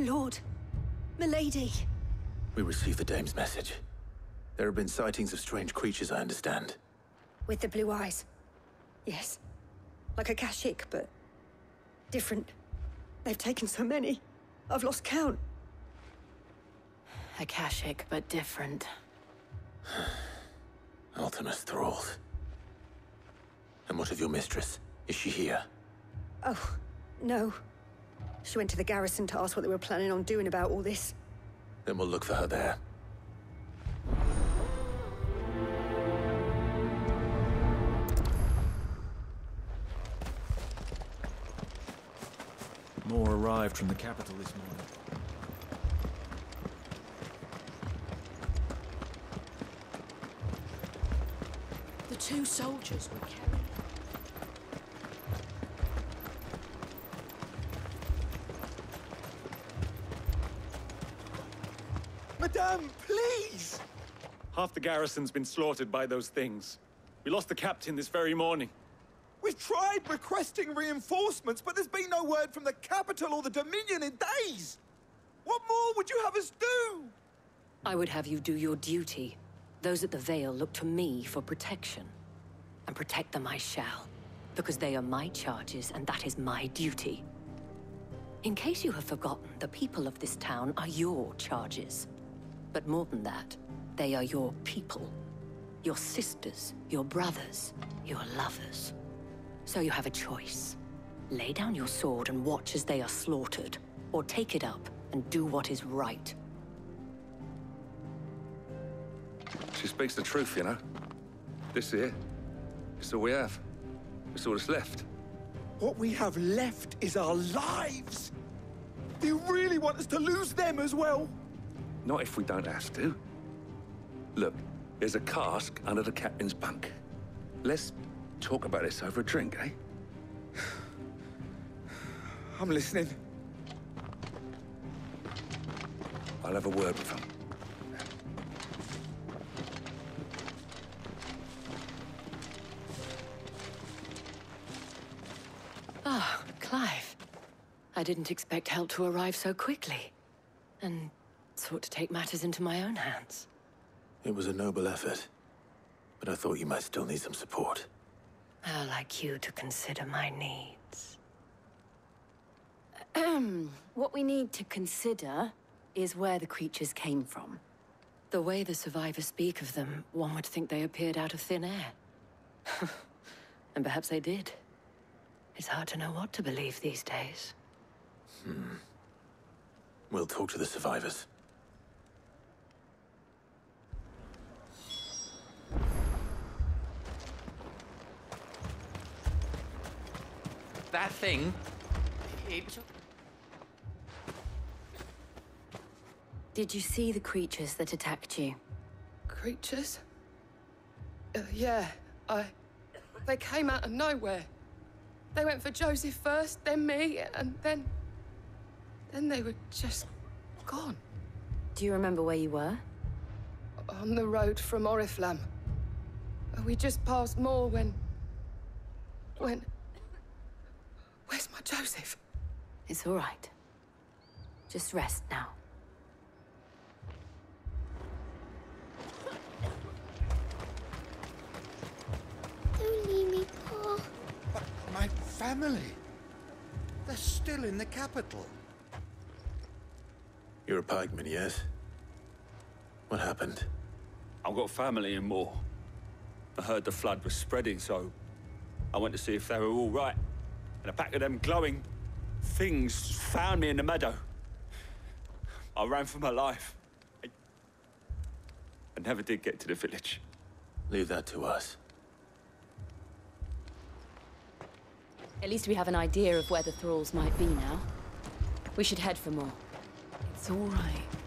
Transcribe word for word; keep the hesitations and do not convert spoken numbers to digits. My lord, milady. We received the dame's message. There have been sightings of strange creatures, I understand. With the blue eyes. Yes. Like a Kashyyyk, but different. They've taken so many. I've lost count. A Kashyyyk, but different. Ultimus thralled. And what of your mistress? Is she here? Oh, no. She went to the garrison to ask what they were planning on doing about all this. Then we'll look for her there. Moore arrived from the capital this morning. The two soldiers were carried. Madame, please! Half the garrison's been slaughtered by those things. We lost the captain this very morning. We've tried requesting reinforcements, but there's been no word from the capital or the Dominion in days! What more would you have us do? I would have you do your duty. Those at the Vale look to me for protection. And protect them I shall, because they are my charges and that is my duty. In case you have forgotten, the people of this town are your charges. But more than that, they are your people. Your sisters, your brothers, your lovers. So you have a choice. Lay down your sword and watch as they are slaughtered, or take it up and do what is right. She speaks the truth, you know. This here, it's all we have. It's all that's left. What we have left is our lives! Do you really want us to lose them as well? Not if we don't have to. Look, there's a cask under the captain's bunk. Let's talk about this over a drink, eh? I'm listening. I'll have a word with him. Oh, Clive. I didn't expect help to arrive so quickly, and sought to take matters into my own hands. It was a noble effort, but I thought you might still need some support. I'd like you to consider my needs. Ahem. What we need to consider is where the creatures came from. The way the survivors speak of them, one would think they appeared out of thin air. And perhaps they did. It's hard to know what to believe these days. Hmm. We'll talk to the survivors. That thing... It... Did you see the creatures that attacked you? Creatures? Uh, yeah, I... They came out of nowhere. They went for Joseph first, then me, and then... Then they were just... gone. Do you remember where you were? On the road from Oriflam. We just passed Moore when... When... Where's my Joseph? It's all right. Just rest now. Don't leave me, Paul. But my family... They're still in the capital. You're a pikeman, yes? What happened? I've got family in Moore. I heard the flood was spreading, so... I went to see if they were all right. And a pack of them glowing things found me in the meadow. I ran for my life. I... I never did get to the village. Leave that to us. At least we have an idea of where the thralls might be now. We should head for more. It's all right.